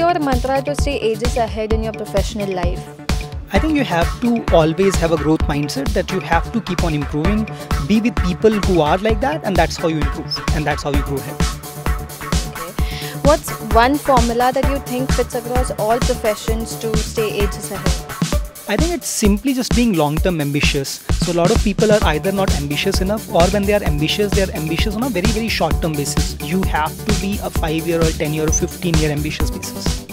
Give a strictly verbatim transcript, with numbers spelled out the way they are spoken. your mantra to stay ages ahead in your professional life? I think you have to always have a growth mindset, that you have to keep on improving, be with people who are like that, and that's how you improve and that's how you grow ahead. Okay. What's one formula that you think fits across all professions to stay ages ahead? I think it's simply just being long-term ambitious. So a lot of people are either not ambitious enough, or when they are ambitious, they are ambitious on a very, very short-term basis. You have to be a five-year or ten-year or fifteen-year ambitious basis.